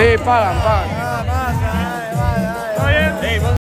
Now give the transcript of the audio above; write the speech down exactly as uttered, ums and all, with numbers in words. Sí, pagan, pagan.